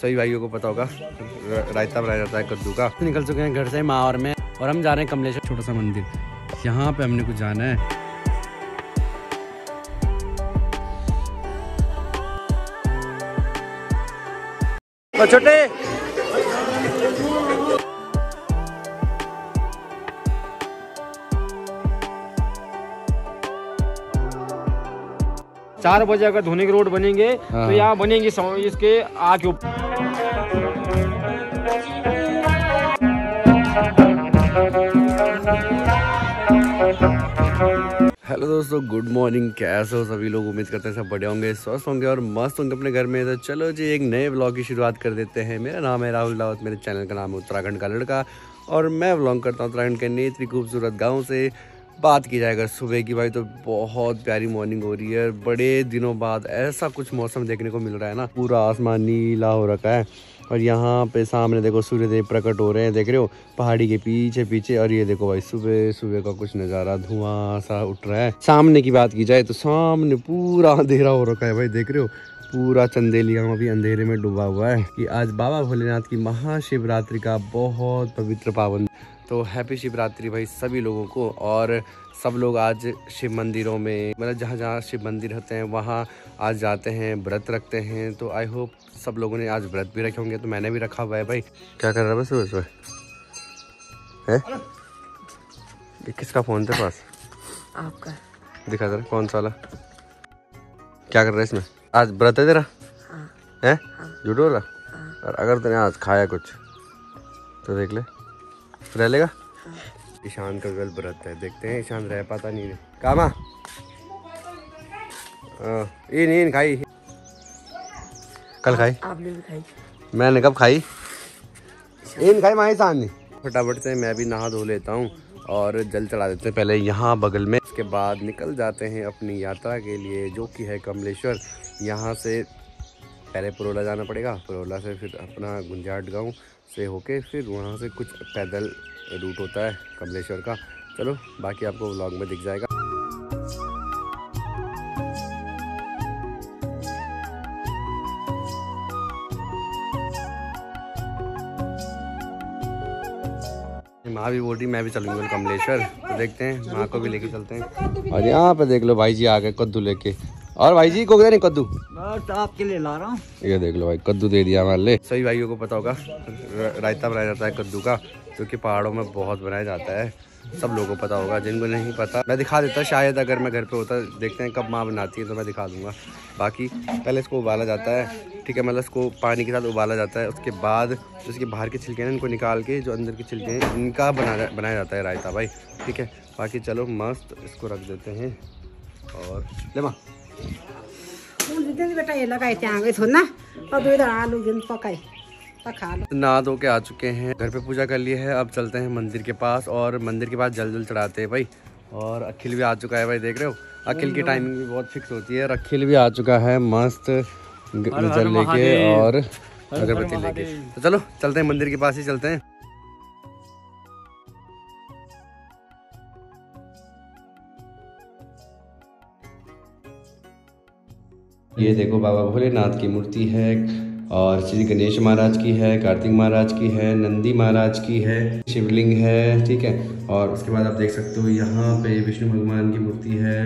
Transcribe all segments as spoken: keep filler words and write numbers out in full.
सभी भाइयों को पता होगा रायता बनाया जाता है कद्दू का। निकल चुके हैं घर से मावर में और हम जा रहे हैं कमलेश्वर छोटा सा मंदिर, यहाँ पे हमने कुछ जाना है। छोटे चार बजे अगर धोने के रोड बनेंगे हाँ। तो यहाँ बनेंगे इसके आगे ऊपर। हेलो दोस्तों, गुड मॉर्निंग, कैसे हो सभी लोग। उम्मीद करते हैं सब बढ़िया होंगे, स्वस्थ होंगे और मस्त होंगे अपने घर में। तो चलो जी एक नए व्लॉग की शुरुआत कर देते हैं। मेरा नाम है राहुल रावत, मेरे चैनल का नाम है उत्तराखंड का लड़का और मैं व्लॉग करता हूँ उत्तराखंड के नेत्री खूबसूरत गाँव से। बात की जाएगा सुबह की, भाई तो बहुत प्यारी मॉर्निंग हो रही है। बड़े दिनों बाद ऐसा कुछ मौसम देखने को मिल रहा है ना, पूरा आसमान नीला हो रखा है और यहाँ पे सामने देखो सूर्यदेव प्रकट हो रहे हैं, देख रहे हो पहाड़ी के पीछे पीछे। और ये देखो भाई सुबह सुबह का कुछ नज़ारा, धुआं सा उठ रहा है। सामने की बात की जाए तो सामने पूरा अंधेरा हो रखा है, भाई देख रहे हो पूरा चंदेली गाँव भी अंधेरे में डूबा हुआ है। कि आज बाबा भोलेनाथ की महाशिवरात्रि का बहुत पवित्र पावन, तो हैप्पी शिवरात्रि भाई सभी लोगों को। और सब लोग आज शिव मंदिरों में, मतलब जहाँ जहाँ शिव मंदिर होते हैं वहाँ आज जाते हैं, व्रत रखते हैं। तो आई होप सब लोगों ने आज व्रत भी रखे होंगे, तो मैंने भी रखा हुआ है। भाई क्या कर रहा है बस सुबह सुबह, है किसका फ़ोन तेरे पास? आपका दिखा दे रहा, कौन सा वाला? क्या कर रहा है इसमें? आज व्रत है तेरा? हाँ। है झूठो वाला? हाँ। और अगर तूने आज खाया कुछ तो देख ले, रह लेगा। हाँ। ईशान का गल व्रत है, देखते हैं ईशान रह पाता नहीं है। कामा ये नहीं खाई, कल खाई, आपने भी खाई, मैंने कब खाई, इन खाई माँ ईशान ने। फटाफट से मैं भी नहा धो लेता हूँ और जल चढ़ा देते हैं पहले यहाँ बगल में, उसके बाद निकल जाते हैं अपनी यात्रा के लिए जो कि है कमलेश्वर। यहाँ से पहले पुरोला जाना पड़ेगा, पुरोला से फिर अपना गुंजाड़ गाँव से होके फिर वहाँ से कुछ पैदल रूट होता है कमलेश्वर का। चलो बाकी आपको व्लॉग में दिख जाएगा। माँ भी बोल रही मैं भी चलूँगी कमलेश्वर, तो देखते हैं माँ को भी लेके चलते हैं। और यहाँ पे देख लो भाई जी आ गए कद्दू लेके। और भाई जी को नहीं कद्दू, बस आपके लिए ला रहा हूँ। ये देख लो भाई कद्दू दे दिया हमारे लिए। सभी भाइयों को पता होगा रायता बनाया जाता है कद्दू का, जो कि पहाड़ों में बहुत बनाया जाता है, सब लोगों को पता होगा। जिनको नहीं पता मैं दिखा देता, शायद अगर मैं घर पे होता, देखते हैं कब माँ बनाती है तो मैं दिखा दूँगा। बाकी पहले इसको उबाला जाता है, ठीक है, मतलब इसको पानी के साथ उबाला जाता है। उसके बाद उसके बाहर के छिलके हैं इनको निकाल के, जो अंदर के छिलके हैं इनका बना बनाया जाता है रायता भाई, ठीक है। बाकी चलो मस्त इसको रख देते हैं और ले माँ बेटा ये लगाए थे ना। धो के आ चुके हैं, घर पे पूजा कर लिए है, अब चलते हैं मंदिर के पास और मंदिर के पास जल जल चढ़ाते हैं भाई। और अखिल भी आ चुका है भाई, देख रहे हो अखिल की टाइमिंग भी बहुत फिक्स होती है। अखिल भी आ चुका है मस्त जल लेके और अगरबत्ती लेके। तो चलो चलते हैं मंदिर के पास ही चलते हैं। ये देखो बाबा भोलेनाथ की मूर्ति है और श्री गणेश महाराज की है, कार्तिक महाराज की है, नंदी महाराज की है, शिवलिंग है, ठीक है। और उसके बाद आप देख सकते हो यहाँ पे विष्णु भगवान की मूर्ति है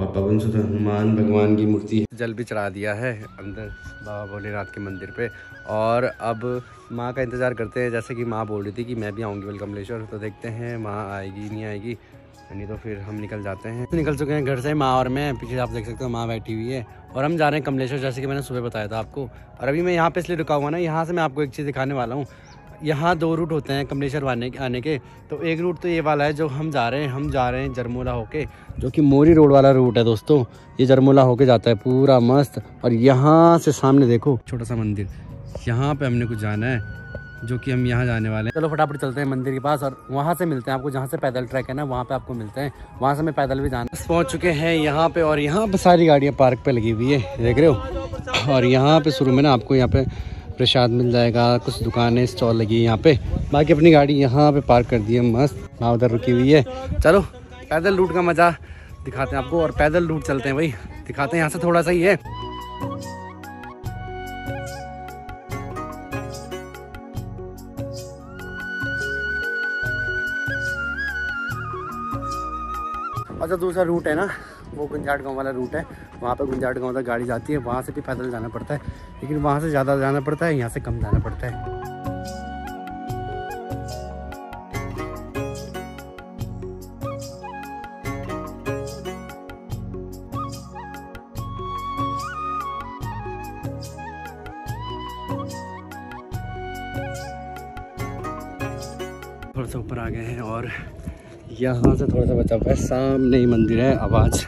और पवन सुत हनुमान भगवान की मूर्ति है। जल भी चढ़ा दिया है अंदर बाबा भोलेनाथ के मंदिर पे और अब माँ का इंतज़ार करते हैं। जैसे कि माँ बोल रही थी कि मैं भी आऊँगी वेल कमलेश्वर, तो देखते हैं माँ आएगी नहीं आएगी, नहीं तो फिर हम निकल जाते हैं। निकल चुके हैं घर से माँ और मैं, पीछे आप देख सकते हो माँ बैठी हुई है और हम जा रहे हैं कमलेश्वर, जैसे कि मैंने सुबह बताया था आपको। और अभी मैं यहाँ पे इसलिए रुका हुआ ना, यहाँ से मैं आपको एक चीज़ दिखाने वाला हूँ। यहाँ दो रूट होते हैं कमलेश्वर आने के आने के तो एक रूट तो ये वाला है जो हम जा रहे हैं, हम जा रहे हैं जरमुला होके, जो कि मोरी रोड वाला रूट है दोस्तों। ये जरमुला होके जाता है पूरा मस्त। और यहाँ से सामने देखो छोटा सा मंदिर, यहाँ पर हमने कुछ जाना है जो कि हम यहाँ जाने वाले हैं। चलो फटाफट चलते हैं मंदिर के पास और वहाँ से मिलते हैं आपको, जहाँ से पैदल ट्रैक है ना वहाँ पे आपको मिलते हैं। वहाँ से मैं पैदल भी जाना। पहुँच चुके हैं यहाँ पे और यहाँ पे सारी गाड़ियाँ पार्क पे लगी हुई है, देख रहे हो। और यहाँ पे शुरू में ना आपको यहाँ पे प्रसाद मिल जाएगा, कुछ दुकानें स्टॉल लगी है यहाँ पे। बाकी अपनी गाड़ी यहाँ पे पार्क कर दी है मस्त, वहाँ उधर रुकी हुई है। चलो पैदल रूट का मज़ा दिखाते हैं आपको और पैदल रूट चलते हैं भाई, दिखाते हैं यहाँ से थोड़ा सा ही है। और जो दूसरा रूट है ना वो गुंजाड़ गाँव वाला रूट है, वहाँ पर गुंजाड़ गाँव तक गाड़ी जाती है, वहाँ से भी पैदल जाना पड़ता है, लेकिन वहाँ से ज़्यादा जाना पड़ता है, यहाँ से कम जाना पड़ता है। थोड़ा सा ऊपर आ गए हैं और यहाँ से थोड़ा सा बचा हुआ है, सामने ही मंदिर है। आवाज़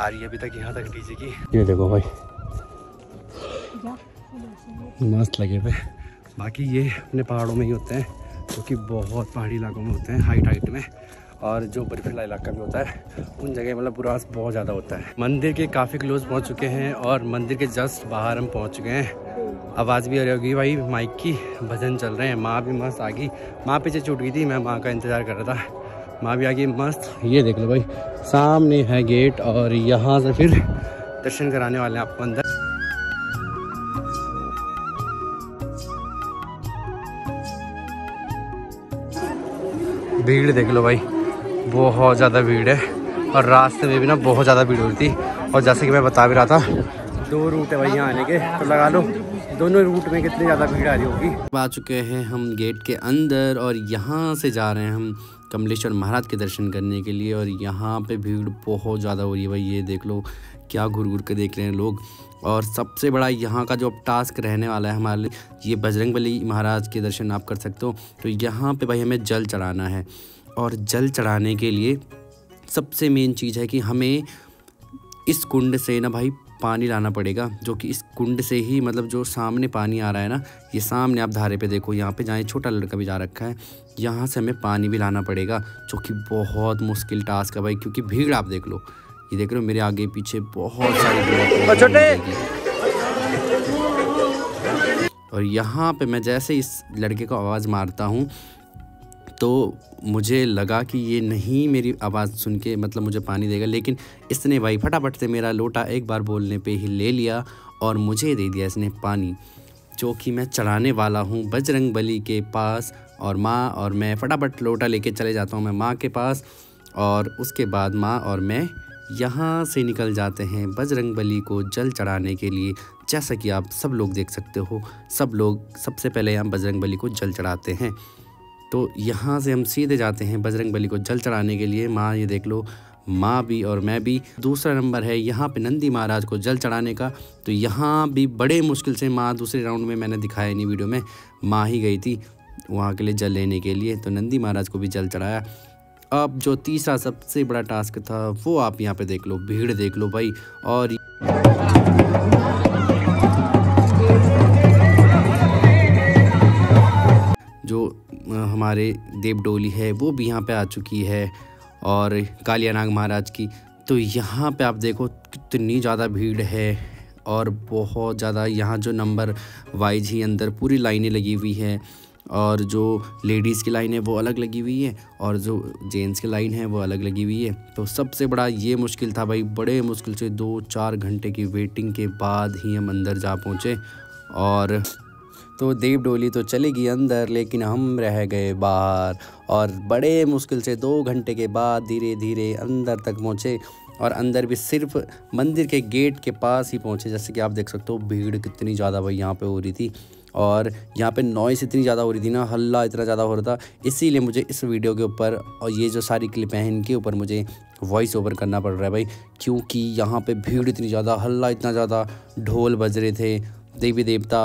आ रही है अभी तक यहाँ तक डीजे की। ये देखो भाई मस्त लगे हुए। बाकी ये अपने पहाड़ों में ही होते हैं, क्योंकि तो बहुत पहाड़ी इलाकों में होते हैं, हाइट हाइट में, और जो बर्फीला इलाका भी होता है उन जगह मतलब बुरास बहुत ज़्यादा होता है। मंदिर के काफ़ी क्लोज पहुँच चुके हैं और मंदिर के जस्ट बाहर हम पहुँच चुके हैं। आवाज़ भी आ रही होगी भाई माइक की, भजन चल रहे हैं। माँ भी मस्त आ गई, माँ पीछे छूट गई थी, मैं माँ का इंतज़ार कर रहा था, माँ भी आ गई मस्त। ये देख लो भाई सामने है गेट और यहाँ से फिर दर्शन कराने वाले हैं आपको अंदर। भीड़ देख लो भाई, बहुत ज़्यादा भीड़ है और रास्ते में भी ना बहुत ज़्यादा भीड़ होती थी। और जैसे कि मैं बता भी रहा था, दो रूट है भाई यहाँ आने के, तो लगा लो दोनों रूट में कितनी ज़्यादा भीड़ आ रही होगी। आ चुके हैं हम गेट के अंदर और यहाँ से जा रहे हैं हम कमलेश्वर महाराज के दर्शन करने के लिए। और यहाँ पे भीड़ बहुत ज़्यादा हो रही है भाई, ये देख लो क्या घूर घूर के देख रहे हैं लोग। और सबसे बड़ा यहाँ का जो टास्क रहने वाला है हमारे लिए, ये बजरंगबली महाराज के दर्शन आप कर सकते हो। तो यहाँ पर भाई हमें जल चढ़ाना है और जल चढ़ाने के लिए सबसे मेन चीज़ है कि हमें इस कुंड से ना भाई पानी लाना पड़ेगा, जो कि इस कुंड से ही मतलब जो सामने पानी आ रहा है ना, ये सामने आप धारे पे देखो, यहाँ पे जहाँ छोटा लड़का भी जा रखा है, यहाँ से हमें पानी भी लाना पड़ेगा, जो कि बहुत मुश्किल टास्क है भाई, क्योंकि भीड़ आप देख लो, ये देख लो मेरे आगे पीछे बहुत सारी। और यहाँ पे मैं जैसे इस लड़के को आवाज़ मारता हूँ तो मुझे लगा कि ये नहीं मेरी आवाज़ सुन के मतलब मुझे पानी देगा, लेकिन इसने भाई फटाफट से मेरा लोटा एक बार बोलने पे ही ले लिया और मुझे दे दिया इसने पानी, जो कि मैं चढ़ाने वाला हूँ बजरंगबली के पास। और माँ और मैं फटाफट लोटा लेके चले जाता हूँ मैं माँ के पास, और उसके बाद माँ और मैं यहाँ से निकल जाते हैं बजरंगबली को जल चढ़ाने के लिए। जैसा कि आप सब लोग देख सकते हो, सब लोग सबसे पहले यहाँ बजरंगबली को जल चढ़ाते हैं। तो यहाँ से हम सीधे जाते हैं बजरंगबली को जल चढ़ाने के लिए। माँ ये देख लो, माँ भी और मैं भी। दूसरा नंबर है यहाँ पे नंदी महाराज को जल चढ़ाने का, तो यहाँ भी बड़े मुश्किल से माँ, दूसरे राउंड में मैंने दिखाया नहीं वीडियो में, माँ ही गई थी वहाँ के लिए जल लेने के लिए, तो नंदी महाराज को भी जल चढ़ाया। अब जो तीसरा सबसे बड़ा टास्क था वो आप यहाँ पर देख लो, भीड़ देख लो भाई। और जो हमारे देवडोली है वो भी यहाँ पे आ चुकी है, और कालियानाग महाराज की। तो यहाँ पे आप देखो कितनी ज़्यादा भीड़ है और बहुत ज़्यादा यहाँ जो नंबर वाइज ही अंदर पूरी लाइनें लगी हुई है, और जो लेडीज़ की लाइन है वो अलग लगी हुई है और जो जेंट्स की लाइन है वो अलग लगी हुई है। तो सबसे बड़ा ये मुश्किल था भाई, बड़े मुश्किल से दो चार घंटे की वेटिंग के बाद ही हम अंदर जा पहुँचे। और तो देव डोली तो चली गई अंदर, लेकिन हम रह गए बाहर, और बड़े मुश्किल से दो घंटे के बाद धीरे धीरे अंदर तक पहुँचे, और अंदर भी सिर्फ मंदिर के गेट के पास ही पहुँचे। जैसे कि आप देख सकते हो भीड़ कितनी ज़्यादा भाई यहाँ पे हो रही थी, और यहाँ पे नॉइस इतनी ज़्यादा हो रही थी ना, हल्ला इतना ज़्यादा हो रहा था, इसीलिए मुझे इस वीडियो के ऊपर और ये जो सारी क्लिप हैं इनके ऊपर मुझे वॉइस ओवर करना पड़ रहा है भाई, क्योंकि यहाँ पे भीड़ इतनी ज़्यादा, हल्ला इतना ज़्यादा, ढोल बज रहे थे, देवी देवता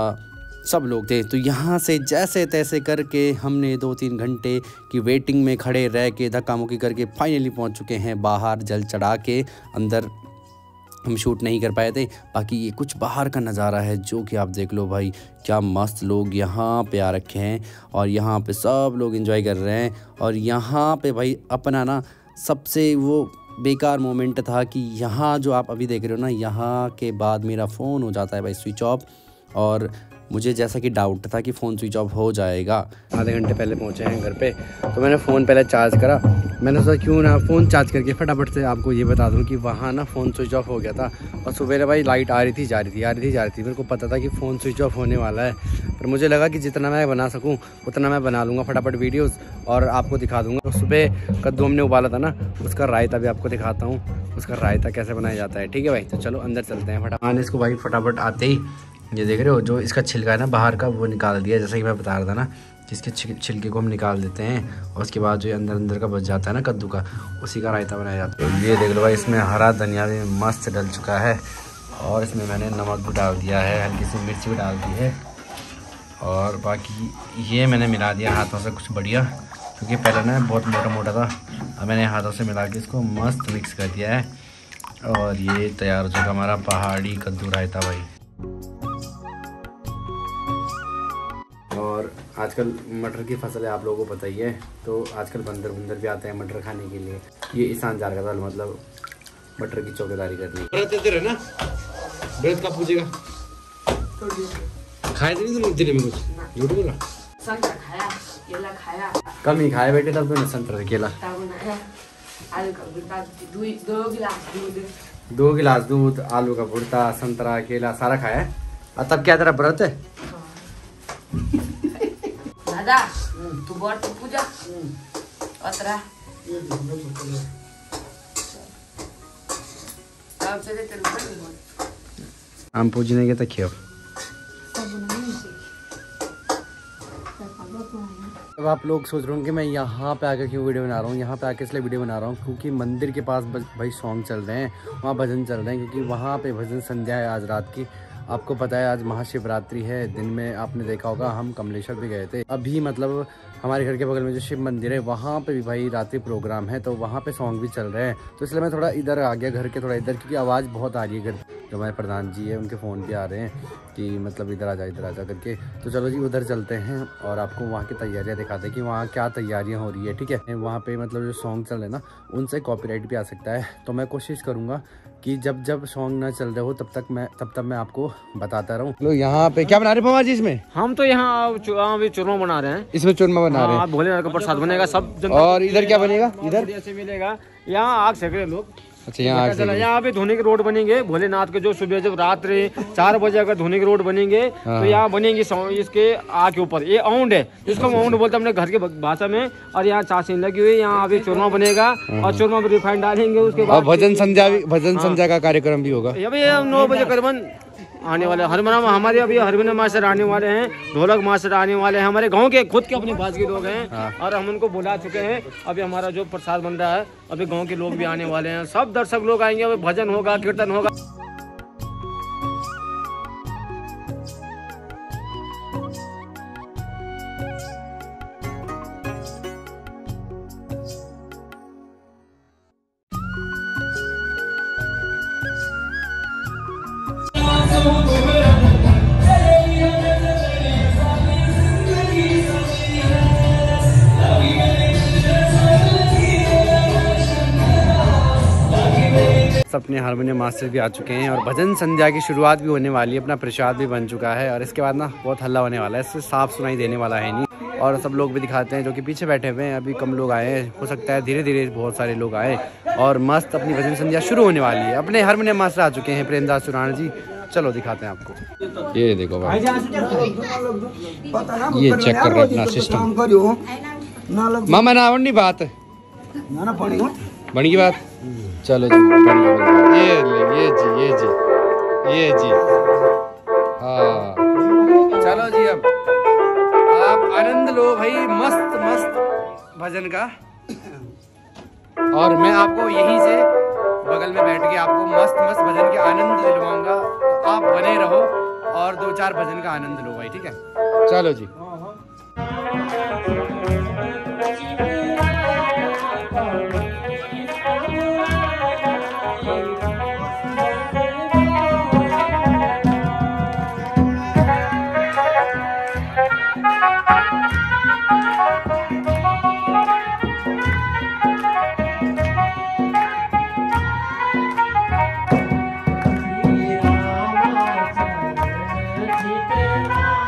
सब लोग थे। तो यहाँ से जैसे तैसे करके हमने दो तीन घंटे की वेटिंग में खड़े रह के धक्का मुक्की करके फाइनली पहुँच चुके हैं बाहर। जल चढ़ा के अंदर हम शूट नहीं कर पाए थे। बाकी ये कुछ बाहर का नज़ारा है, जो कि आप देख लो भाई क्या मस्त लोग यहाँ पे आ रखे हैं, और यहाँ पे सब लोग एंजॉय कर रहे हैं। और यहाँ पे भाई अपना ना सबसे वो बेकार मोमेंट था कि यहाँ जो आप अभी देख रहे हो ना, यहाँ के बाद मेरा फ़ोन हो जाता है भाई स्विच ऑफ, और मुझे जैसा कि डाउट था कि फ़ोन स्विच ऑफ हो जाएगा। आधे घंटे पहले पहुंचे हैं घर पे, तो मैंने फ़ोन पहले चार्ज करा। मैंने सोचा क्यों ना फ़ोन चार्ज करके फटाफट से आपको ये बता दूं कि वहाँ ना फ़ोन स्विच ऑफ हो गया था। और सुबह भाई लाइट आ रही थी जा रही थी आ रही थी जा रही थी। मेरे को पता था कि फ़ोन स्विच ऑफ होने वाला है, पर मुझे लगा कि जितना मैं बना सकूँ उतना मैं बना लूँगा फटाफट वीडियोज़ और आपको दिखा दूँगा। सुबह कद्दू हमने उबाला था ना, उसका रायता भी आपको दिखाता हूँ, उसका रायता कैसे बनाया जाता है। ठीक है भाई, तो चलो अंदर चलते हैं फटाफट। आने इसको भाई फटाफट आते ही ये देख रहे हो जो इसका छिलका है ना बाहर का, वो निकाल दिया। जैसा कि मैं बता रहा था ना कि इसके छिलके को हम निकाल देते हैं और उसके बाद जो अंदर अंदर का बच जाता है ना कद्दू का, उसी का रायता बनाया जाता है। ये देख लो भाई, इसमें हरा धनिया भी मस्त डल चुका है और इसमें मैंने नमक भी डाल दिया है, हल्की सी मिर्ची भी डाल दी है और बाकी ये मैंने मिला दिया हाथों से कुछ बढ़िया, क्योंकि पहले ना बहुत मोटा मोटा था। अब मैंने हाथों से मिला के इसको मस्त मिक्स कर दिया है और ये तैयार हो चुका हमारा पहाड़ी कद्दू रायता भाई। और आजकल मटर की फसल है, आप लोगों को पता ही है, तो आजकल बंदर बंदर भी आते हैं मटर खाने के लिए। ये ईशान जार का दाल मतलब मटर की चौकीदारी करनी है ना, व्रत का पूजेगा खाए थे में कुछ झूठ बोला। खाया केला खाया कम ही खाया बेटे, तब तो संतरा केला दो गिलास दूध दो गिलास दूध आलू का भुर्ता संतरा केला सारा खाया है। और तब क्या तेरा व्रत है दादा? तू व्रत पूजा अतरा हम से तेरे ऊपर हम पूजने के तक। अब आप लोग सोच रहे होंगे मैं यहाँ पे आकर क्यों वीडियो बना रहा हूँ। यहाँ पे आकर इसलिए वीडियो बना रहा हूँ क्योंकि मंदिर के पास भाई सॉन्ग चल रहे हैं, वहाँ भजन चल रहे हैं, क्योंकि वहाँ पे भजन संध्या है आज रात की। आपको पता है आज महाशिवरात्रि है। दिन में आपने देखा होगा हम कमलेश्वर भी गए थे, अभी मतलब हमारे घर के बगल में जो शिव मंदिर है वहाँ पे भी भाई रात्रि प्रोग्राम है, तो वहाँ पे सॉन्ग भी चल रहे हैं। तो इसलिए मैं थोड़ा इधर आ गया घर के, थोड़ा इधर, क्योंकि आवाज़ बहुत आ रही है। घर जो हमारे प्रधान जी है उनके फ़ोन भी आ रहे हैं कि मतलब इधर आ जा इधर आ जा करके। तो चलो जी उधर चलते हैं और आपको वहाँ की तैयारियाँ दिखाते हैं कि वहाँ क्या तैयारियाँ हो रही है। ठीक है, वहाँ पर मतलब जो सॉन्ग चल रहे हैं ना उनसे कॉपीराइट भी आ सकता है, तो मैं कोशिश करूँगा कि जब जब सॉन्ग ना चल रहे हो तब तक मैं तब तक मैं आपको बताता रहूँ। लो यहाँ पे क्या बना रहे मामा जी? इसमें हम तो यहाँ चूरमा बना रहे हैं। इसमें चूरमा बना रहे हैं, भोलेनाथ का प्रसाद बनेगा सब। और इधर क्या बनेगा? इधर जैसे मिलेगा यहाँ आग सेक रहे लोग। अच्छा, यहाँ यहाँ पे धोने के रोड बनेंगे भोलेनाथ के, जो सुबह जब रात चार बजे अगर धोने के रोड बनेंगे तो यहाँ बनेंगे इसके आग के ऊपर। ये औंड है जिसको हम औंड बोलते हैं अपने घर के भाषा में। और यहाँ चाशनी लगी हुई, यहाँ अभी चूरमा बनेगा और चूरमा में रिफाइंड डालेंगे। उसके बाद भजन संध्या भजन संध्या का कार्यक्रम भी होगा। भैया नौ बजे करीबन आने वाले हरमन हमारे अभी हरमन मास्टर आने वाले हैं, ढोलक मास्टर आने वाले हैं, हमारे गांव के खुद के अपने पास के लोग हैं और हम उनको बुला चुके हैं। अभी हमारा जो प्रसाद बन रहा है अभी गांव के लोग भी आने वाले हैं, सब दर्शक लोग आएंगे। अभी भजन होगा, कीर्तन होगा। अपने हारमोनियम मास्टर भी आ चुके हैं और भजन संध्या की शुरुआत भी होने वाली है। अपना प्रसाद भी बन चुका है और इसके बाद ना बहुत हल्ला होने वाला है, इससे साफ सुनाई देने वाला है नहीं। और सब लोग भी दिखाते हैं जो कि पीछे बैठे हुए हैं, अभी कम लोग आए हैं, हो सकता है धीरे धीरे बहुत सारे लोग आए और मस्त अपनी भजन संध्या शुरू होने वाली है। अपने हारमोनियम मास्टर आ चुके हैं प्रेमदास चुरान जी, चलो दिखाते हैं आपको। ये देखो भाई, ये चेक कर अपना सिस्टम। मामा नावन नहीं बात बड़ी की बात, चलो जी ये ये जी ये जी ये जी हाँ चलो जी। अब आप आनंद लो भाई मस्त मस्त भजन का, और मैं आपको यहीं से बगल में बैठ के आपको मस्त मस्त भजन के आनंद दिलवाऊंगा। तो आप बने रहो और दो चार भजन का आनंद लो भाई, ठीक है? चलो जी। Keep it up.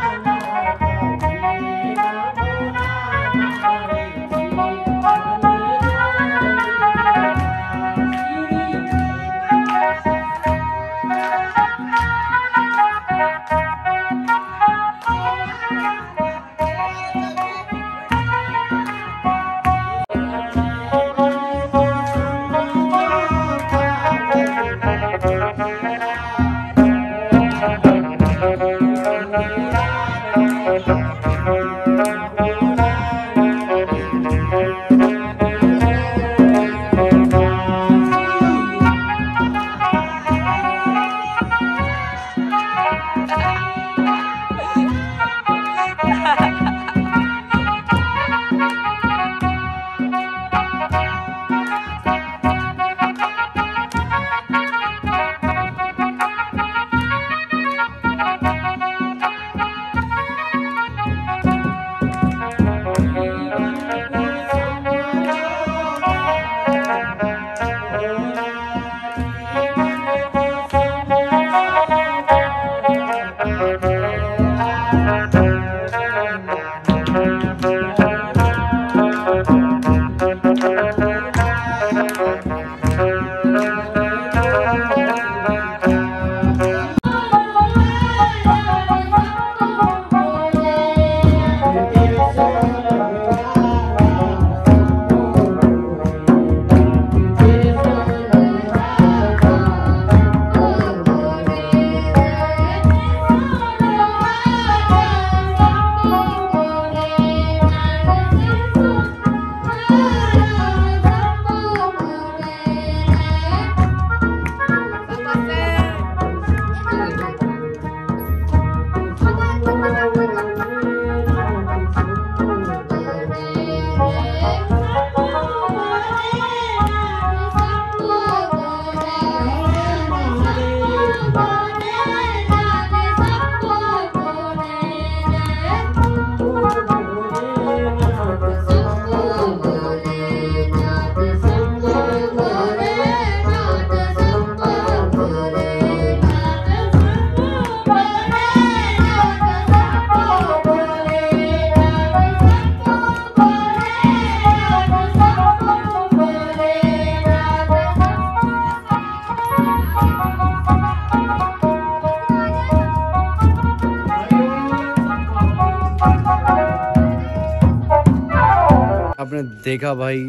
आपने देखा भाई,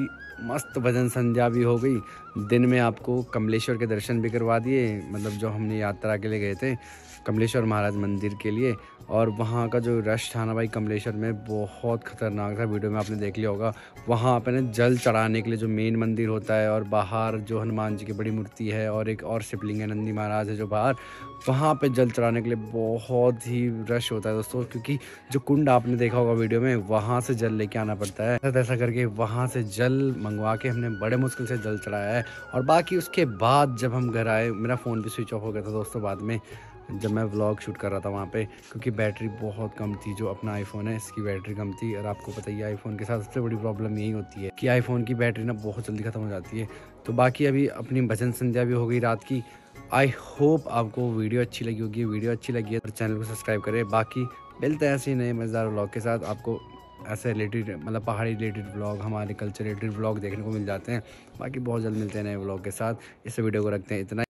मस्त भजन संध्या भी हो गई। दिन में आपको कमलेश्वर के दर्शन भी करवा दिए, मतलब जो हमने यात्रा के लिए गए थे कमलेश्वर महाराज मंदिर के लिए। और वहाँ का जो रश था ना भाई कमलेश्वर में, बहुत ख़तरनाक था। वीडियो में आपने देख लिया होगा। वहाँ आपने जल चढ़ाने के लिए जो मेन मंदिर होता है, और बाहर जो हनुमान जी की बड़ी मूर्ति है, और एक और शिवलिंग है नंदी महाराज है जो बाहर, वहाँ पे जल चढ़ाने के लिए बहुत ही रश होता है दोस्तों, क्योंकि जो कुंड आपने देखा होगा वीडियो में, वहाँ से जल लेके आना पड़ता है। ऐसा तैसा करके वहाँ से जल मंगवा के हमने बड़े मुश्किल से जल चढ़ाया है। और बाकी उसके बाद जब हम घर आए, मेरा फ़ोन भी स्विच ऑफ हो गया था दोस्तों बाद में, जब मैं व्लॉग शूट कर रहा था वहाँ पे, क्योंकि बैटरी बहुत कम थी। जो अपना आईफोन है इसकी बैटरी कम थी, और आपको पता ही है आईफोन के साथ सबसे बड़ी प्रॉब्लम यही होती है कि आईफोन की बैटरी ना बहुत जल्दी ख़त्म हो जाती है। तो बाकी अभी अपनी भजन संध्या भी हो गई रात की। आई होप आपको वीडियो अच्छी लगी होगी। वीडियो अच्छी लगी है तो चैनल को सब्सक्राइब करें। बाकी मिलते हैं ऐसे नए मज़ेदार व्लॉग के साथ। आपको ऐसे रिलेटेड, मतलब पहाड़ी रिलेटेड व्लॉग, हमारे कल्चर रिलेटेड व्लॉग देखने को मिल जाते हैं। बाकी बहुत जल्द मिलते हैं नए व्लॉग के साथ। इस वीडियो को रखते हैं इतना।